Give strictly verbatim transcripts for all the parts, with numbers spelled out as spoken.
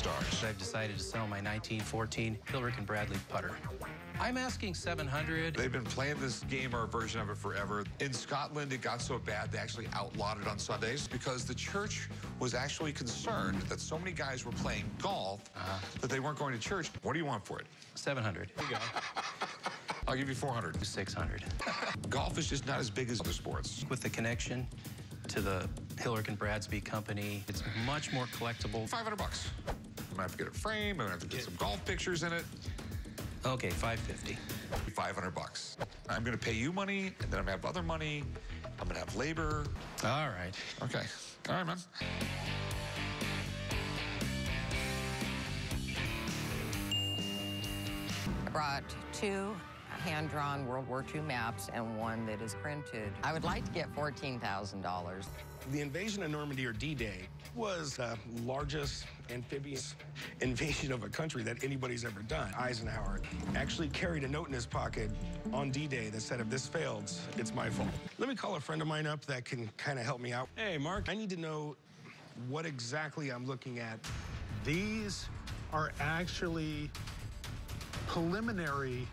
stars. I've decided to sell my nineteen fourteen Hillrick and Bradley putter. I'm asking seven hundred. They've been playing this game or a version of it forever. In Scotland, it got so bad they actually outlawed it on Sundays because the church was actually concerned that so many guys were playing golf uh-huh. that they weren't going to church. What do you want for it? seven hundred. There you go. I'll give you four hundred. six hundred. Golf is just not as big as other sports. With the connection to the Hillrick and Bradsby company, it's much more collectible. five hundred bucks. I'm gonna have to get a frame. I'm gonna have to get some golf pictures in it. Okay, five fifty. five hundred bucks. I'm gonna pay you money, and then I'm gonna have other money. I'm gonna have labor. All right. Okay. All right, man. I brought two hand-drawn World War Two maps and one that is printed. I would like to get fourteen thousand dollars. The invasion of Normandy, or D Day, was the largest amphibious invasion of a country that anybody's ever done. Eisenhower actually carried a note in his pocket on D Day that said, if this fails, it's my fault. Let me call a friend of mine up that can kind of help me out. Hey, Mark, I need to know what exactly I'm looking at. These are actually preliminary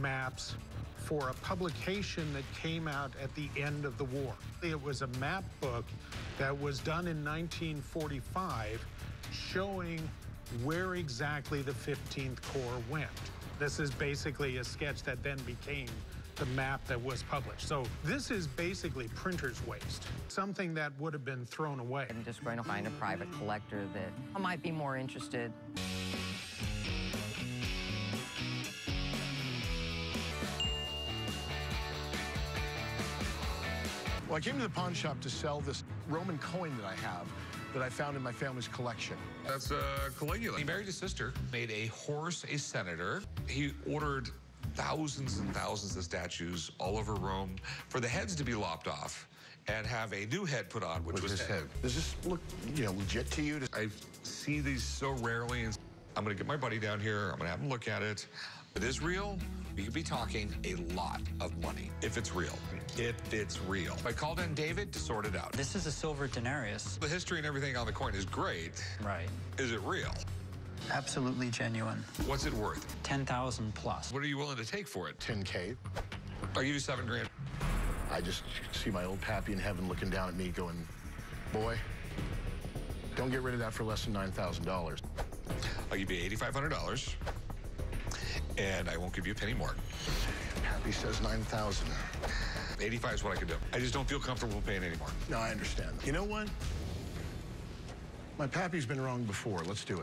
maps for a publication that came out at the end of the war. It was a map book that was done in nineteen forty-five showing where exactly the fifteenth Corps went. This is basically a sketch that then became the map that was published. So this is basically printer's waste, something that would have been thrown away. I'm just going to find a private collector that might be more interested. Well, I came to the pawn shop to sell this Roman coin that I have that I found in my family's collection. That's uh, Caligula. He married his sister, made a horse a senator. He ordered thousands and thousands of statues all over Rome for the heads to be lopped off and have a new head put on, which With was his head. head. Does this look, you know, legit to you? I see these so rarely, and I'm going to get my buddy down here. I'm going to have him look at it. If it is real, we could be talking a lot of money, if it's real. If it's real. I called in David to sort it out. This is a silver denarius. The history and everything on the coin is great. Right. Is it real? Absolutely genuine. What's it worth? ten thousand plus. What are you willing to take for it? ten K. I'll give you seven grand. I just see my old pappy in heaven looking down at me going, boy, don't get rid of that for less than nine thousand dollars. I'll give you eight thousand five hundred dollars. And I won't give you a penny more. Happy says nine thousand. eighty-five is what I can do. I just don't feel comfortable paying anymore. No, I understand. You know what? My pappy's been wrong before. Let's do it.